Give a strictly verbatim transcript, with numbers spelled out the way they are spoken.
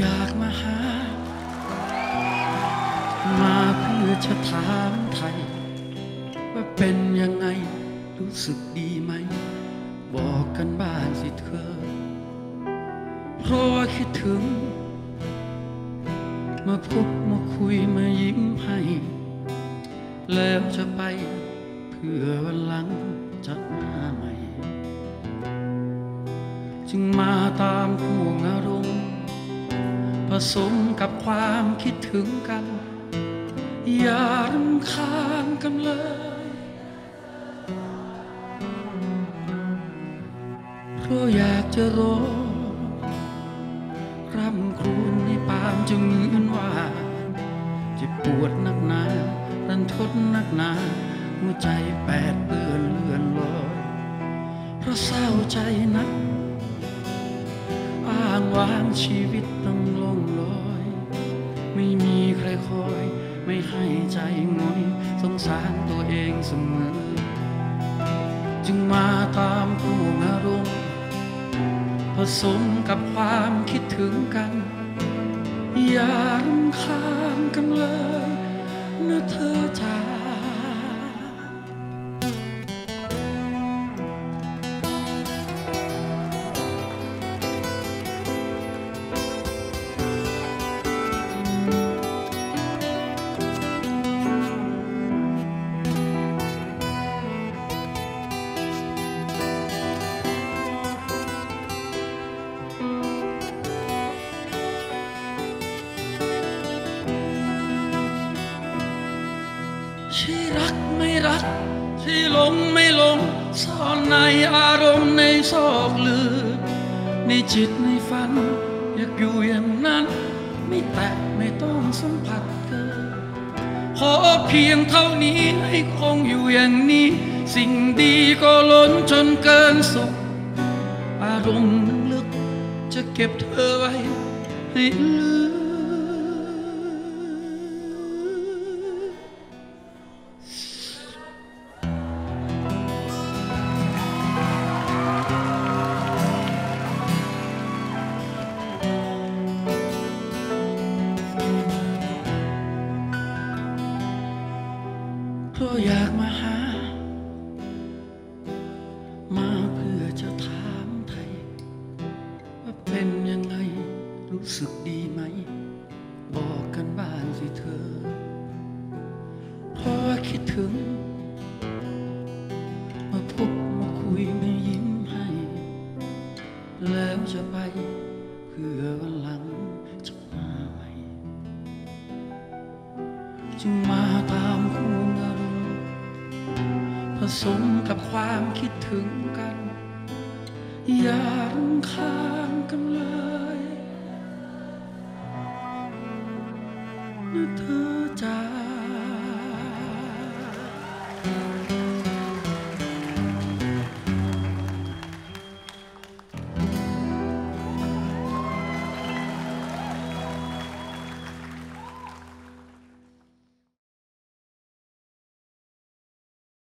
อยากมาหามาเพื่อจะถามไทยว่าเป็นยังไงรู้สึกดีไหมบอกกันบ้างสิเธอเพราะว่าคิดถึงมาพบมาคุยมายิ้มให้แล้วจะไปเพื่อวันหลังจะมาใหม่จึงมาตามห่วงอารมณ์ผสมกับความคิดถึงกันอย่ารำคาญกันเลยเพราะอยากจะร้องรำครวญให้ปามจึงเหมือนว่าเจ็บปวดนักหนารันทดนักหนาหัวใจแปดเปื้อนเลื่อนลอยเพราะเศร้าใจนักอ้างว้างชีวิตต้องล่องลอยไม่มีใครคอยไม่ให้ใจงอยสงสารตัวเองเสมอจึงมาตามผู้อารมณ์ผสมกับความคิดถึงกันอย่ารำคาญกันเลยนะเธอจ๋าที่รักไม่รักที่หลงไม่หลงซ่อนในอารมณ์ในซอกลึกในจิตในฝันอยากอยู่อย่างนั้นไม่แตะไม่ต้องสัมผัสเธอขอเพียงเท่านี้ให้คงอยู่อย่างนี้สิ่งดีก็ล้นจนเกินสุขอารมณ์ลึกจะเก็บเธอไว้ให้ลึกก็อยากมาหามาเพื่อจะถามไทยว่าเป็นยังไงรู้สึกดีไหมบอกกันบ้างสิเธอเพราะว่าคิดถึงมาพบมาคุยมายิ้มให้แล้วจะไปเพื่อวันหลังจะมาใหม่จึงมาตามคู่ผสมกับความคิดถึงกันอย่ารำคาญกันเลยนะเธอจ๋า